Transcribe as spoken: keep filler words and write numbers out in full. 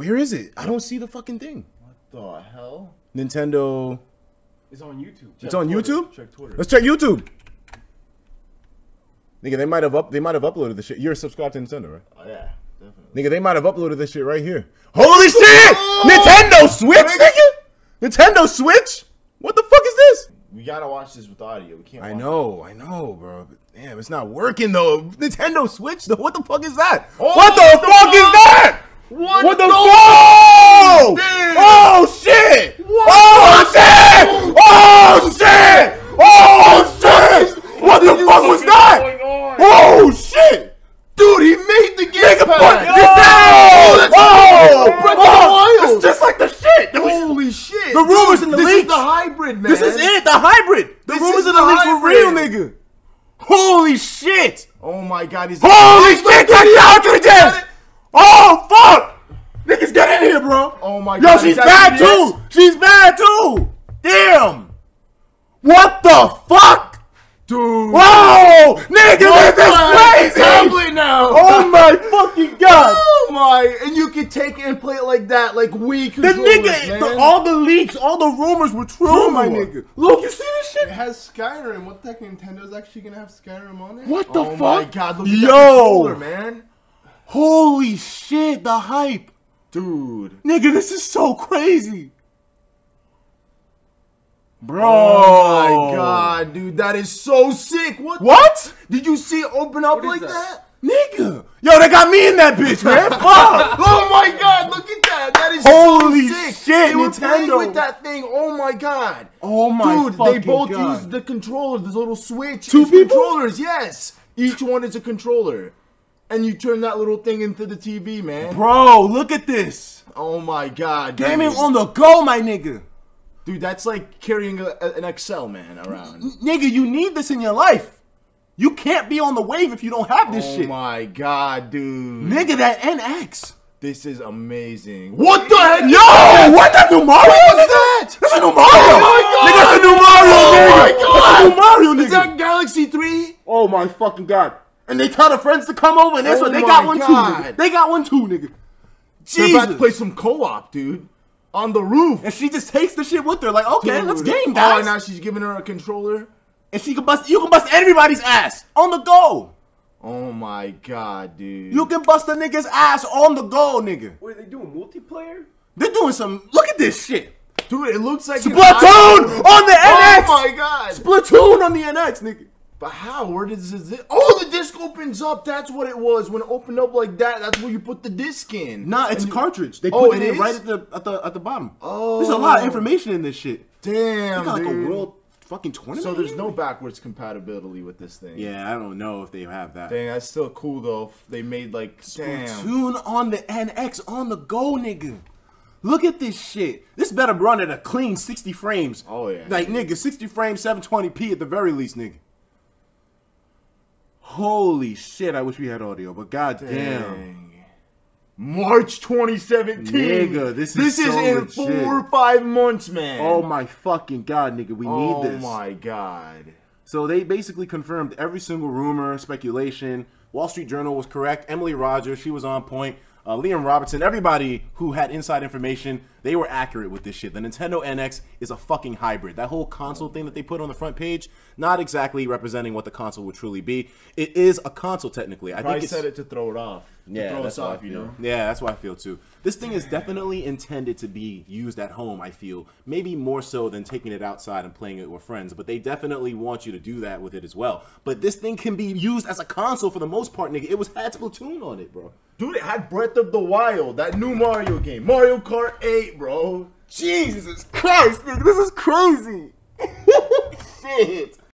Where is it? I don't see the fucking thing. What the hell? Nintendo. It's on YouTube. Check it's on Twitter. YouTube? Check Twitter. Let's check YouTube. Nigga, they might have up they might have uploaded this shit. You're subscribed to Nintendo, right? Oh yeah, definitely. Nigga, they might have uploaded this shit right here. Holy shit! Oh! Nintendo Switch, nigga! Nintendo Switch? What the fuck is this? We gotta watch this with audio. We can't watch I know, it. I know, bro. But damn, it's not working though. Nintendo Switch though, what the fuck is that? Oh, what the, the fuck, fuck is that? What, what the, the fuck? fuck? Oh shit! What oh shit! Fuck? Oh shit! Oh shit! What, what the fuck was that? Oh shit! Dude, he made the game! Nigga, fuck this out! Oh! It's just like the shit! Holy shit! The rumors and the leaks! This is the hybrid, man! This is it! The hybrid! The rumors and the leaks were real, nigga! Holy shit! Oh my god, he's- Holy shit! That's the outrages! Oh, fuck! Niggas, get in here, bro! Oh my god, yo, she's bad too! She's bad too! Damn! What the fuck? Dude. Whoa! Nigga, oh this is crazy! Tablet now. Oh my fucking god! Oh my! And you could take it and play it like that, like Wii controller. The nigga, the, all the leaks, all the rumors were true, oh my nigga. Look, you see this shit? It has Skyrim. What the heck? Nintendo's actually gonna have Skyrim on it? What the oh fuck? Oh my god! Look at Yo. that controller, man! Holy shit! The hype, dude. Nigga, this is so crazy. Bro, oh my god, dude, that is so sick. What? What? Did you see it open up like that? that? Nigga. Yo, they got me in that bitch, man. Fuck. Oh my god, look at that. That is Holy so sick. Shit, they were playing with that thing. Oh my god. Oh my god. Dude, fucking they both god. used the controller, this little switch. Two people? controllers, yes. Each one is a controller. And you turn that little thing into the T V, man. Bro, look at this. Oh my god. Gaming is... on the go, my nigga. Dude, that's like carrying a, an Excel man around. N nigga, you need this in your life. You can't be on the wave if you don't have this oh shit. Oh my god, dude. Nigga, that N X. This is amazing. What, what the heck? Yo, that? what that new Mario? What is that? That's a new Mario. Oh my god. Nigga, that's a new Mario, oh nigga. My god. That's a new Mario, nigga. Is that Galaxy three? Oh my fucking god. And they tell their friends to come over, and that's oh what they got one god. too. Nigga. They got one too, nigga. Jesus. They're about to play some co-op, dude. On the roof, and she just takes the shit with her. Like, okay, Dude. let's game, guys. Oh, now she's giving her a controller, and she can bust. You can bust everybody's ass on the go. Oh my god, dude! You can bust a nigga's ass on the go, nigga. What are they doing? Multiplayer? They're doing some. Look at this shit, dude. It looks like Splatoon on the N X. Oh my god, Splatoon on the N X, nigga. But how? Where does this? Oh, the disc opens up. That's what it was. When it opened up like that, that's where you put the disc in. Nah, it's and a cartridge. They put oh, it, it in right at the at the at the bottom. Oh, there's a lot of information in this shit. Damn, got, dude. Like a world fucking tournament. So there's no backwards compatibility with this thing. Yeah, I don't know if they have that. Dang, that's still cool though. They made like Splatoon on the N X on the go, nigga. Look at this shit. This better run at a clean sixty frames. Oh yeah. Like nigga, sixty frames, seven twenty p at the very least, nigga. Holy shit, I wish we had audio, but goddamn. March twenty seventeen. Nigga, this is This so is in legit. four or five months, man. Oh my fucking god, nigga, we oh need this. Oh my god. So they basically confirmed every single rumor, speculation. Wall Street Journal was correct. Emily Rogers, she was on point. Uh, Liam Robertson, everybody who had inside information, they were accurate with this shit. The Nintendo N X is a fucking hybrid. That whole console thing that they put on the front page, not exactly representing what the console would truly be. It is a console technically. I Probably think said it to throw it off. Yeah, throw us off, you know. Yeah, that's what I feel too. This thing is definitely intended to be used at home, I feel. Maybe more so than taking it outside and playing it with friends, but they definitely want you to do that with it as well. But this thing can be used as a console for the most part, nigga. It was had Splatoon on it, bro. Dude, it had Breath of the Wild, that new Mario game. Mario Kart eight, bro. Jesus Christ, nigga, this is crazy. Shit.